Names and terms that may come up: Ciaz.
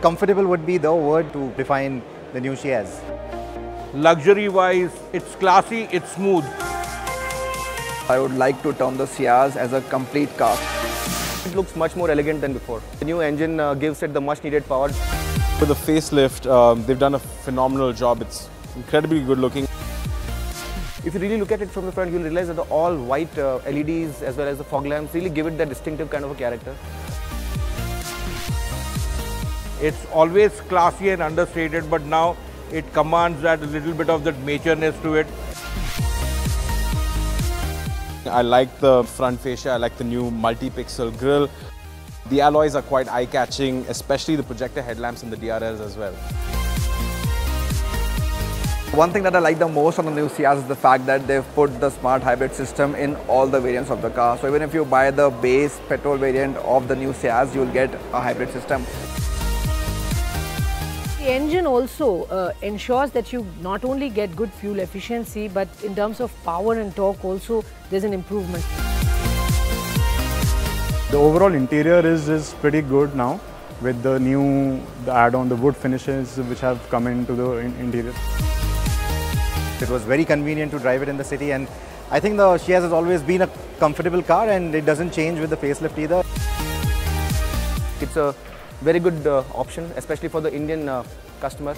Comfortable would be the word to define the new Ciaz. Luxury-wise, it's classy, it's smooth. I would like to term the Ciaz as a complete car. It looks much more elegant than before. The new engine gives it the much-needed power. For the facelift, they've done a phenomenal job. It's incredibly good-looking. If you really look at it from the front, you'll realize that the all-white LEDs as well as the fog lamps really give it that distinctive kind of a character. It's always classy and understated, but now it commands that little bit of that matureness to it. I like the front fascia, I like the new multi-pixel grille. The alloys are quite eye-catching, especially the projector headlamps and the DRLs as well. One thing that I like the most on the new Ciaz is the fact that they've put the smart hybrid system in all the variants of the car. So even if you buy the base petrol variant of the new Ciaz, you'll get a hybrid system. The engine also ensures that you not only get good fuel efficiency, but in terms of power and torque also, there's an improvement. The overall interior is pretty good now with the new add-on, the wood finishes which have come into the interior. It was very convenient to drive it in the city, and I think the Ciaz has always been a comfortable car, and it doesn't change with the facelift either. It's a very good option, especially for the Indian customer.